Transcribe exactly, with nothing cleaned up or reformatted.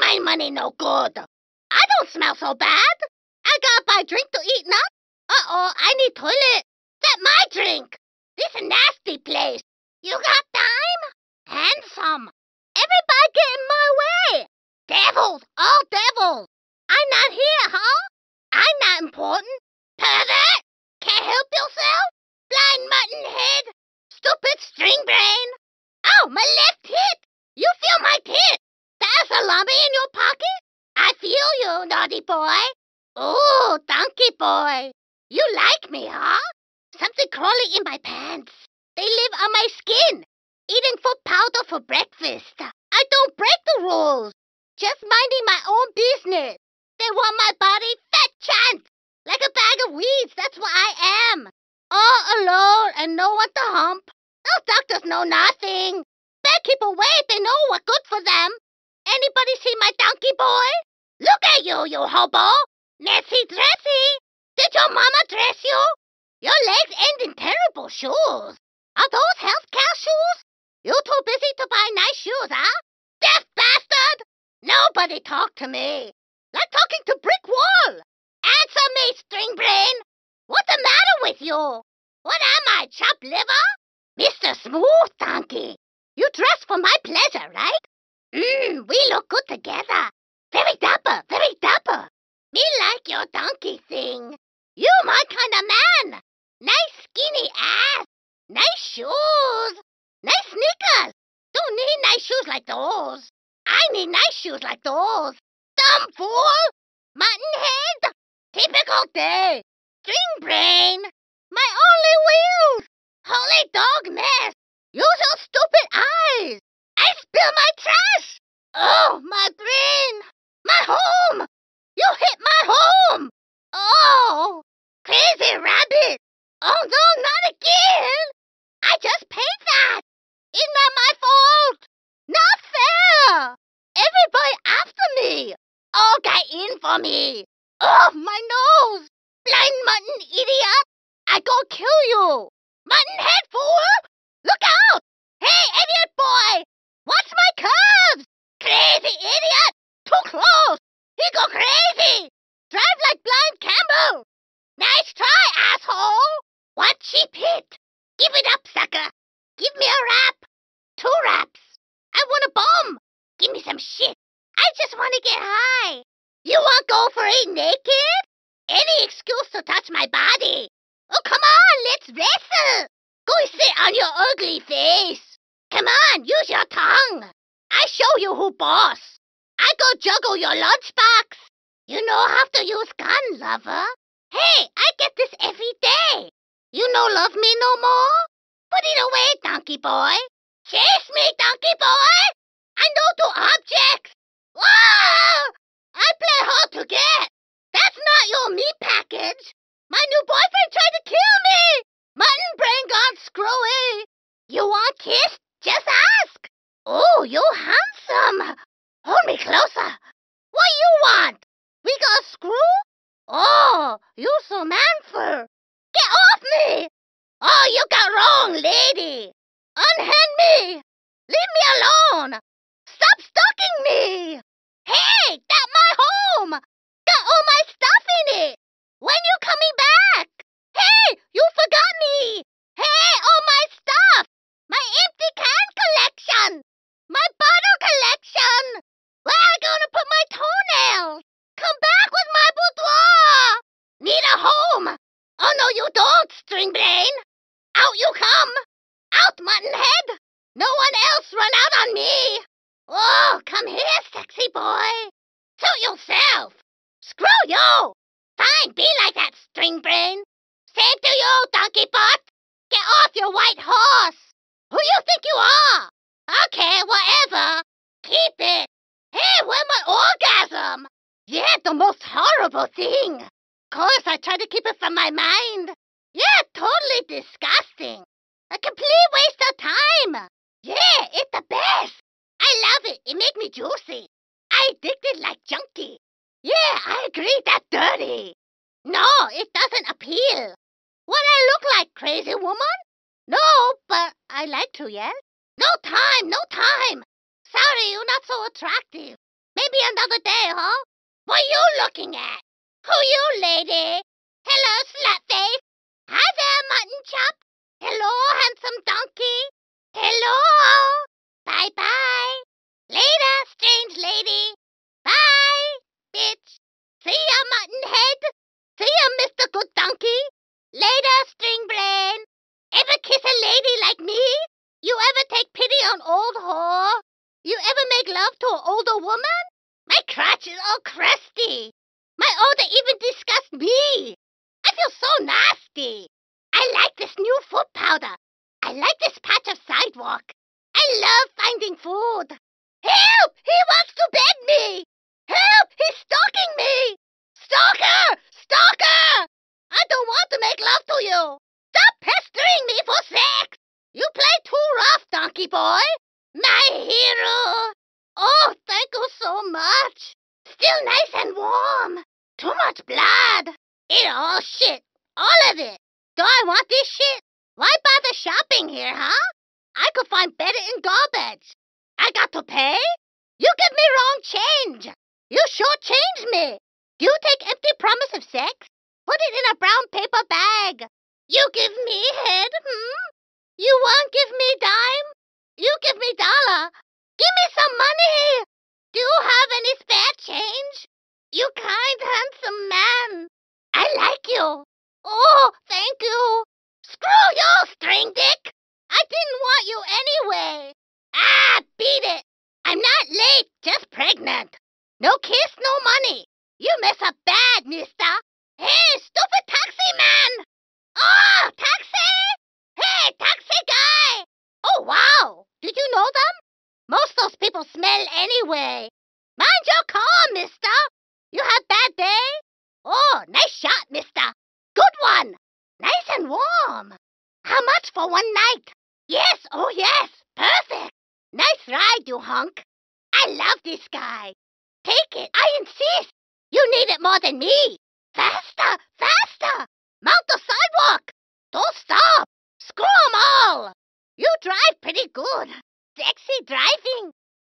my money no good. I don't smell so bad. I gotta buy drink to eat now. Uh-oh, I need toilet. That my drink. This a nasty place. You got time? Handsome. Everybody get in my way. Devils, all devils. I'm not here, huh? I'm not important. Pervert. Can't help yourself. Blind mutton head. Stupid string brain. Oh, my left hip. You feel my tip. That salami in your pocket? I feel you, naughty boy. Ooh, donkey boy. You like me, huh? Something crawling in my pants. They live on my skin. Eating food powder for breakfast. I don't break the rules. Just minding my own business. They want my body fat chance. Like a bag of weeds, that's what I am. All alone and no one to hump. Those doctors know nothing. They keep away if they know what's good for them. Anybody see my donkey boy? Look at you, you hobo. Nancy dressy. Did your mama dress you? Your legs end in terrible shoes. Are those health care shoes? You too busy to buy nice shoes, huh? Deaf bastard! Nobody talk to me. Like talking to brick wall. Answer me, string brain. What's the matter with you? What am I, chopped liver? Mister Smooth Donkey, you dress for my pleasure, right? Mmm, we look good together. Very dapper, very dapper. Me like your donkey thing. You my kind of man. Nice skinny ass. Nice shoes. Nice sneakers. Don't need nice shoes like those. I need nice shoes like those. Dumb fool. Mutton head. Typical day. String brain. My only wheels. Holy dog mess. Use your stupid eyes. I spill my trash. Oh, my brain. My home. You hit my home. Oh, crazy rabbit. Oh, no, not again. I just paid that. Isn't that my fault? Not fair. Everybody after me. All got in for me. Oh, my nose. Blind mutton idiot. I go kill you. Mutton head fool. Look out. Hey, idiot boy. Watch my curves. Crazy idiot. Too close. He go crazy. Drive like blind camel. Nice try, asshole. One cheap hit. Give it up, sucker. Give me a rap. Two raps. I want a bomb. Give me some shit. I just want to get high. You want to go for it naked? Any excuse to touch my body. Oh, come on. Let's wrestle. Go sit on your ugly face. Come on. Use your tongue. I show you who boss. I go juggle your lunchbox. You know how to use gun, lover. Hey, I get this every day. You no love me no more? Put it away, donkey boy. Chase me, donkey boy. I know two objects. Whoa! I play hard to get. That's not your meat package. My new boyfriend tried to kill me. Mutton brain gone screwy. You want kiss? Just ask. Oh, you're handsome. Hold me closer. What you want? We got a screw? Oh, you so manful. Get off me. Oh, you got wrong, lady. Unhand me. Leave me alone. Stop stalking me. Hey, that my home. Got all my stuff in it. When you coming back? Hey, you forgot me. Hey, all my stuff. My empty can collection. My bottle collection. Where am I going to put my toenails? Come back with my boudoir. Need a home. Oh, no, you don't, string brain. Out you come. Out, mutton head. No one else run out on me. Oh, come here, sexy boy. Suit yourself. Screw you. Fine, be like that, string brain. Same to you, donkey butt. Get off your white horse. Who you think you are? Okay, whatever. Keep it. Hey, where my orgasm? Yeah, the most horrible thing. Of course, I try to keep it from my mind. Yeah, totally disgusting. A complete waste of time. Yeah, it's the best. I love it. It makes me juicy. I addicted like junkie. Yeah, I agree that's dirty. No, it doesn't appeal. What I look like, crazy woman? No, but I like to, yes? No time, no time. Sorry, you're not so attractive. Maybe maybe another day, huh? What are you looking at? Who you, lady? Hello, slutface. Hi there, mutton chop. Hello, handsome donkey. Hello. Bye-bye. Later, strange lady. Bye, bitch. See ya, mutton head. See ya, Mister Good Donkey. Later, string brain. Ever kiss a lady like me? You ever take pity on old whore? You ever make love to an older woman? My crotch is all crusty. My odor even disgusts me. I feel so nasty. I like this new foot powder. I like this patch of sidewalk. I love finding food. Help! He wants to bed me! Help! He's stalking me! Stalker! Stalker! I don't want to make love to you. Stop pestering me for sex! You play too rough, donkey boy. My hero! Oh, thank you so much. Still nice and warm. Too much blood. Eat all shit. All of it. Do I want this shit? Why bother shopping here, huh? I could find better in garbage. I got to pay? You give me wrong change. You shortchanged me. Do you take empty promise of sex? Put it in a brown paper bag. You give me head, hmm? You won't give me dime? You give me dollar. Give me some money. Do you have any spare change? You kind, handsome man. I like you. Oh, thank you. Screw you, string dick. I didn't want you anyway. Ah, beat it. I'm not late, just pregnant. No kiss, no money. You mess up bad, mister. Hey, stupid taxi man. Oh, taxi. Hey, taxi guy. Oh, wow. Did you know them? Most of those people smell anyway. Mind your car, mister. You had bad day? Oh, nice shot, mister. Good one. Nice and warm. How much for one night? Yes, oh yes, perfect. Nice ride, you hunk. I love this guy. Take it, I insist. You need it more than me. Faster, faster. Mount the sidewalk. Don't stop. Screw them all. You drive pretty good. Sexy driving.